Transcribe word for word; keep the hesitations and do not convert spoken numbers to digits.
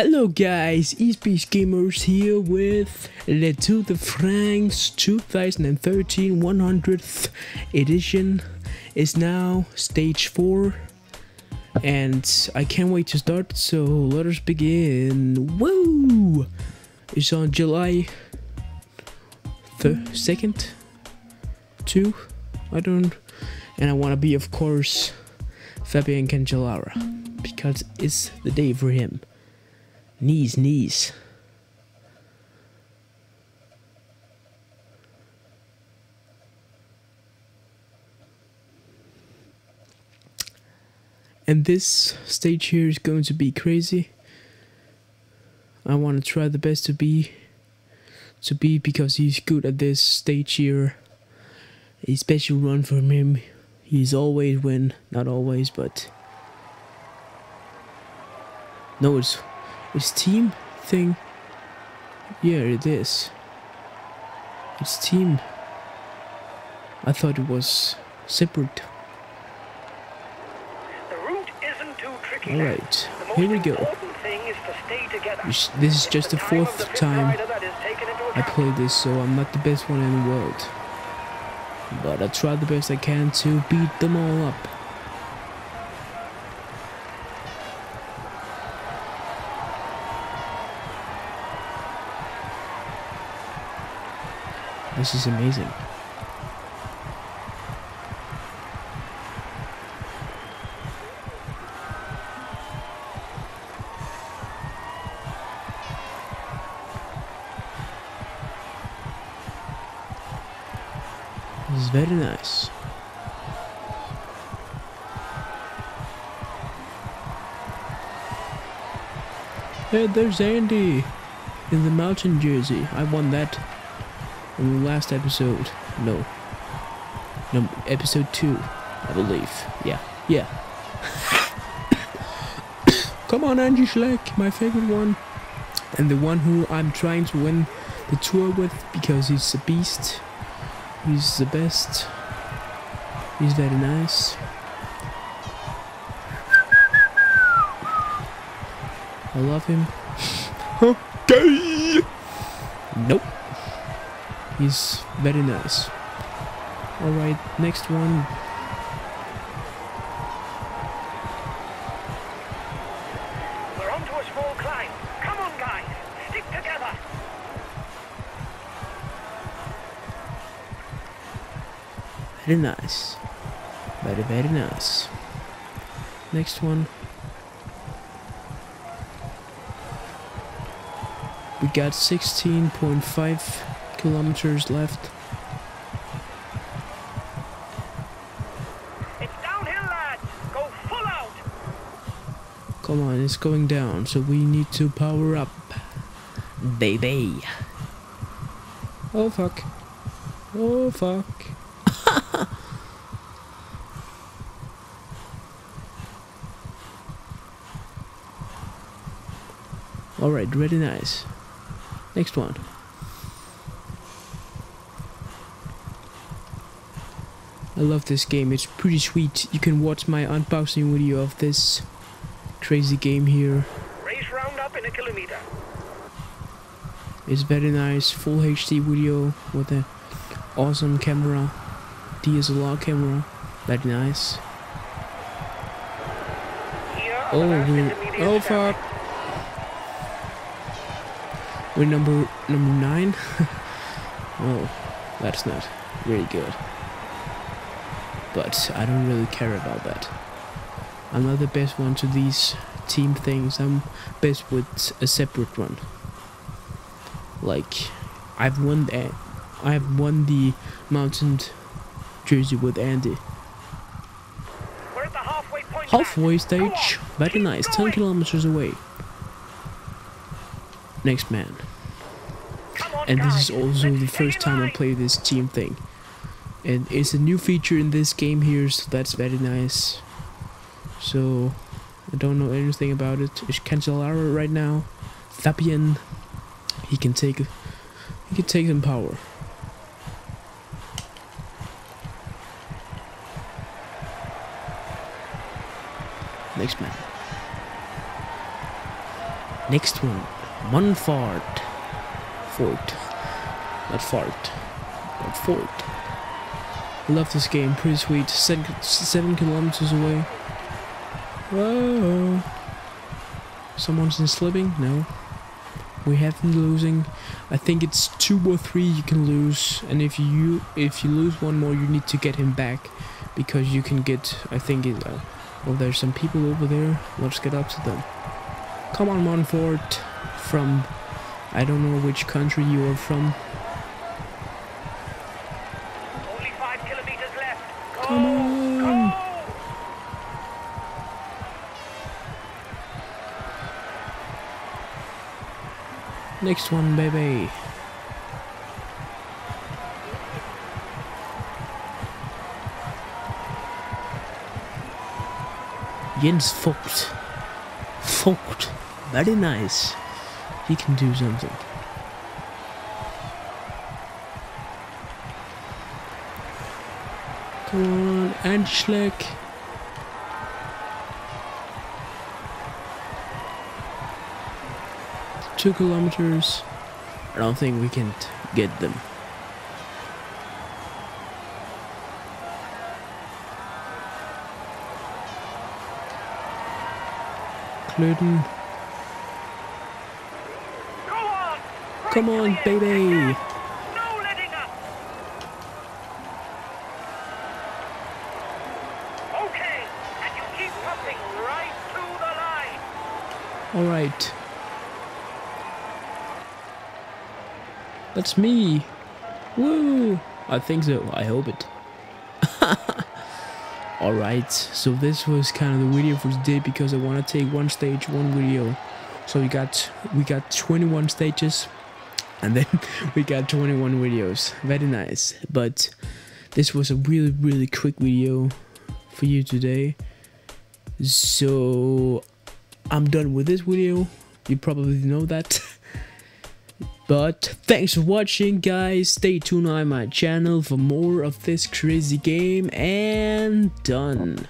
Hello guys, E S P Gamers here with Le To de Franks twenty thirteen one hundredth edition is now stage four and I can't wait to start, so let us begin. Woo! It's on July second, two, I don't, and I want to be, of course, Fabian Cancellara, because it's the day for him. Knees, knees. And this stage here is going to be crazy. I want to try the best to be, to be because he's good at this stage here. A special run from him. He's always win, not always, but no, it's. It's team thing. Yeah, it is. It's team. I thought it was separate. The route isn't too tricky. All right, here we go. This is just the fourth time I play this, so I'm not the best one in the world. But I try the best I can to beat them all up. This is amazing. This is very nice. Hey, there's Andy in the mountain jersey. I won that in the last episode, no, no, episode two, I believe, yeah, yeah. Come on, Angie Schleck, my favorite one, and the one who I'm trying to win the tour with, because he's a beast, he's the best, he's very nice. I love him. Okay! Nope. He's very nice. Alright, next one. We're onto a small climb. Come on, guys. Stick together. Very nice. Very, very nice. Next one. We got sixteen point five. kilometers left. It's downhill, lads. Go full out. Come on, it's going down, so we need to power up, baby. Oh fuck! Oh fuck! All right, really nice. Next one. I love this game, it's pretty sweet. You can watch my unboxing video of this crazy game here. Race round up in a kilometer. It's very nice, full H D video with an awesome camera, D S L R camera, very nice. Here, oh, we're, oh fuck! We're number, number nine? Oh, that's not really good. But I don't really care about that. I'm not the best one to these team things. I'm best with a separate one. Like I've won the I've won the mountain jersey with Andy. We're at the halfway point. Halfway stage. Very nice. Ten kilometers away. Next man. And this is also the first time I play this team thing. And it's a new feature in this game here, so that's very nice. So, I don't know anything about it. It's Cancellara right now. Fabian, he can take, he can take some power. Next man. Next one, Monfort. Fort. Not fart. But fort. I love this game, pretty sweet. Seven, seven kilometers away. Whoa. Someone's in slipping? No. We have been losing. I think it's two or three you can lose, and if you if you lose one more, you need to get him back, because you can get. I think it. Uh, well, there's some people over there. Let's get up to them. Come on, Monfort, from I don't know which country you are from. Only five kilometers left. Go, Come on. Go. Next one, baby. Jens Vogt. Vogt. Very nice. He can do something. Come on, Angie Schleck. Two kilometers. I don't think we can get them. Klöden. Come on, baby! No letting up. Okay, and you keep pumping right to the line. All right. That's me. Woo! I think so. I hope it. All right. So this was kind of the video for today, because I want to take one stage, one video. So we got we got twenty-one stages. And then we got twenty-one videos. Very nice. But this was a really, really quick video for you today. So I'm done with this video. You probably know that. But thanks for watching, guys. Stay tuned on my channel for more of this crazy game. And done.